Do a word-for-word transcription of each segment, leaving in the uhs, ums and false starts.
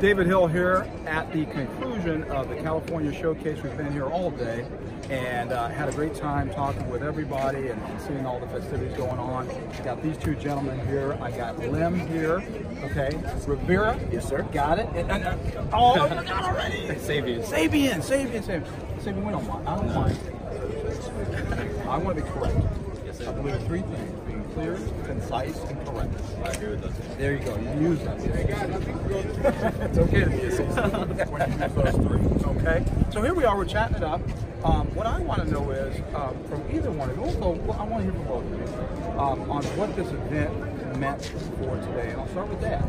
David Hill here at the conclusion of the California Showcase. We've been here all day and uh, had a great time talking with everybody and, and seeing all the festivities going on. I got these two gentlemen here. I got L E M here. Okay, RIVERA. Yes, sir. Got it. And, and, uh, oh, I forgot already. SABIAN. SABIAN. SABIAN. SABIAN. SABIAN. We don't mind. I don't no. mind. I want to be correct. Yes, I believe three things: being clear, concise, and correct. I agree with that. There you go. You use that. It's okay to use it. Okay. So here we are. We're chatting it up. Um, what I want to know is uh, from either one of you. Also, I want to hear from both of you um, on what this event meant for today. And I'll start with that.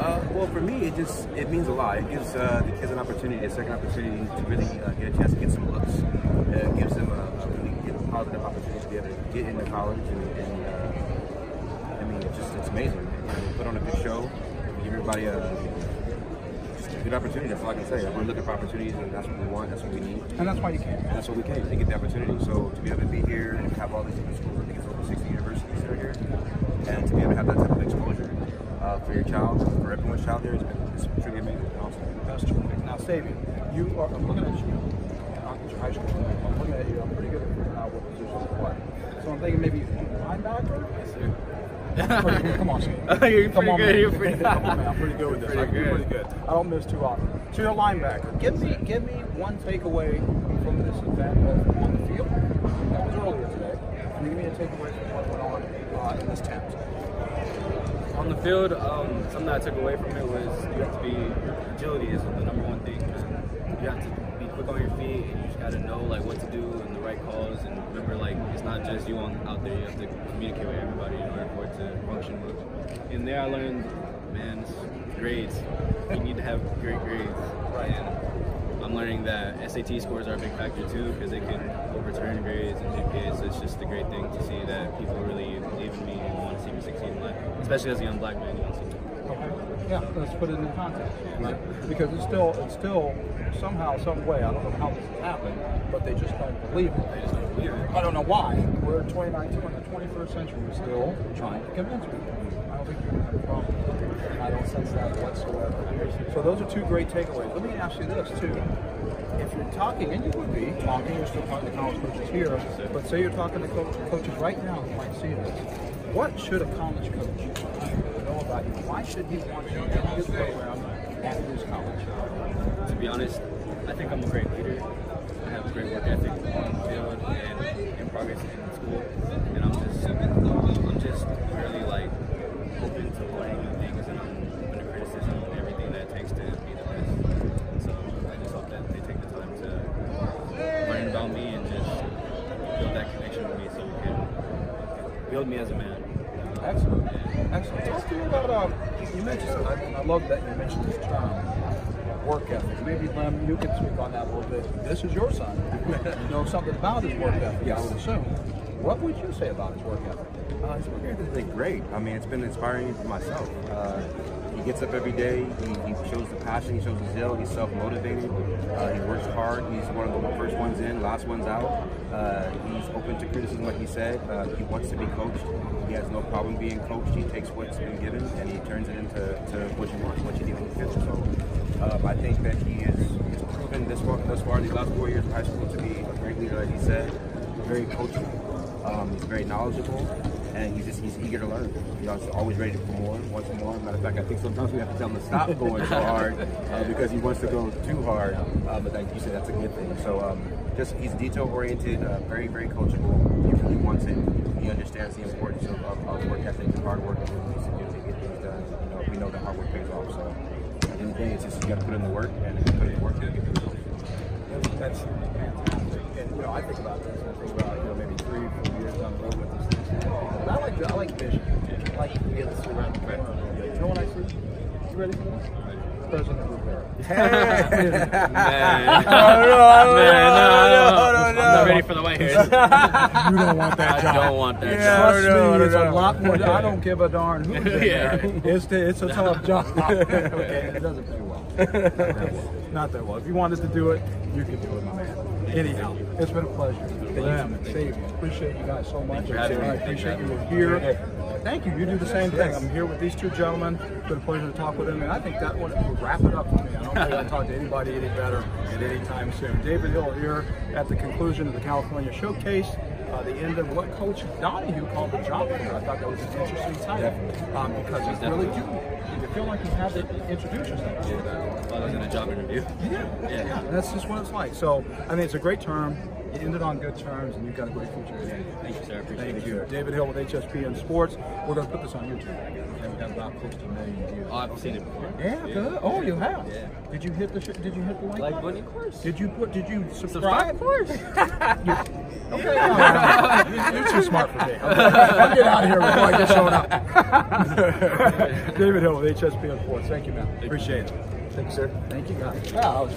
Uh, well, for me, it just it means a lot. It gives uh, the kids an opportunity, a second opportunity to really uh, get a chance to get some looks. Uh, it gives them a, a really good, positive opportunity to be able to get into college, and, and uh, I mean, it's just it's amazing. You know, put on a good show, give everybody a. Good opportunity. That's all I can say. We're looking for opportunities, and that's what we want. That's what we need. And that's why you came. That's what we came to get the opportunity. So to be able to be here and have all these different schools, I think it's over sixty universities that are here, and to be able to have that type of exposure uh, for your child, for everyone's child here, it's been it's truly amazing. And also, that's terrific. Now, Sabian, you are. I'm looking at you. I'm at your high school. I'm looking at you. I'm pretty good at figuring out what positions to play. So I'm thinking maybe linebacker. Yes, sir. Come on, Sabian. You're Come on, good. You're pretty Come on, man. I'm pretty good with this. I'm pretty good. I don't miss too often. So you're a linebacker. Give me, give me one takeaway from this event on the field. That was earlier today. And give me a takeaway from what went on uh, in this tent. On the field, um, something that I took away from it was you have to be agility is the number one thing. You have to be quick on your feet, and you just got to know like what to do and the right calls. And remember, like it's not just you on out there. You have to communicate with everybody. To function with. And there I learned, man, grades. You need to have great grades. And I'm learning that S A T scores are a big factor too, because they can overturn grades and G P As. So it's just a great thing to see that people really believe in me and want to see me succeed in life. Especially as a young black man, you want to see me. Okay. Yeah, let's put it in context. Right? Because it's still, it's still somehow, some way, I don't know how this has happened, but they just don't believe it. They just don't believe it. I don't know why. We're in twenty nineteen, in the twenty-first century, we're still trying to convince people. I don't think you're going to have a problem. I don't sense that whatsoever. So those are two great takeaways. Let me ask you this, too. If you're talking, and you would be talking, you're still talking to college coaches here, but say you're talking to co coaches right now who might see this. What should a college coach know about you? Why should he want you in his program at his college? To be honest, I think I'm a great leader. I have a great work ethic on the field and in progress in school. And I'm just, I'm just really like open to learning new things, and I'm open to criticism and everything that it takes to be the best. And so I just hope that they take the time to learn about me and just build that connection with me so we can build me as a man. Excellent. Excellent. Talk to me about, um, you mentioned, I, I love that you mentioned this term, work ethic. Maybe, Lem, you can speak on that a little bit. This is your son. You know something about his work ethic, yes. I would assume. What would you say about his work ethic? Uh, his work ethic has been great. I mean, it's been inspiring for myself. Uh, he gets up every day. He, he shows the passion. He shows the zeal. He's self-motivated. Uh, he works hard. He's one of the first ones in, last ones out. Uh, he's open to criticism, like he said. Uh, he wants to be coached. He has no problem being coached. He takes what's been given and he turns it into to what you want, what you need on the field. So uh, I think that he is he's proven this far, thus far, these last four years of high school to be a great leader, like he said. Very coachable. Um, he's very knowledgeable, and he's just he's eager to learn. You know, he's always ready for more, wants more. Matter of fact, I think sometimes we have to tell him to stop going so hard uh, because he wants to go too hard. Uh, but like you said, that's a good thing. So um, just he's detail oriented, uh, very very coachable. He really wants it. He understands the importance of, of, of work ethic and hard work and what needs to do to get things done. You know, we know that hard work pays off. So at the end of the day, it's just you got to put in the work, and if you put in the work, you get the results. That's fantastic. And you know, I think about this. I think about you know maybe three, four years down the road with this thing. But I like I like vision. I like feelings around the corner. You know what I see? You ready for this? President Rivera. Hey. Man. Oh, no, Man, no, no, no, no, no. I'm not ready for the White House. You don't want that job. I don't want that yeah, job. Trust no, me, no, it's no. a lot more. I don't give a darn who's in yeah. there. It's, the, it's a tough job. Okay, it doesn't pay well. Not that well. Not that well. If you wanted to do it, you could do it, my man. Anyhow, it's been a pleasure. Thank you. Appreciate you guys so much. I appreciate you were here. Thank you. You do the same thing. I'm here with these two gentlemen. It's been a pleasure to talk with them, and I think that would wrap it up for me. I don't think I talked to anybody any better at any time soon. David Hill here at the conclusion of the California Showcase. Uh, the end of what Coach Donahue called the job. I thought that was an interesting title um, because it's really do. You feel like you have to introduce yourself. Yeah, that well, was in a job interview. You did? Yeah. yeah. That's just what it's like. So, I mean, it's a great term. It ended on good terms, and you've got a great future. Yeah, thank you, sir. I appreciate Thank it. you. David Hill with H S P N Sports. We're going to put this on YouTube. And we've got about close to a million views. Oh, I've seen it before. Yeah, yeah. good. Oh, you have. Yeah. Did you hit the sh Did you hit the like, like button? Of course. Did you put? Did you subscribe? subscribe? Of course. you, okay. Yeah. You're too smart for me. Okay. I'll get out of here before I get shown up. David Hill with H S P N Sports. Thank you, man. Thank appreciate you. it. Thank you, sir. Thank you, guys. Yeah, I was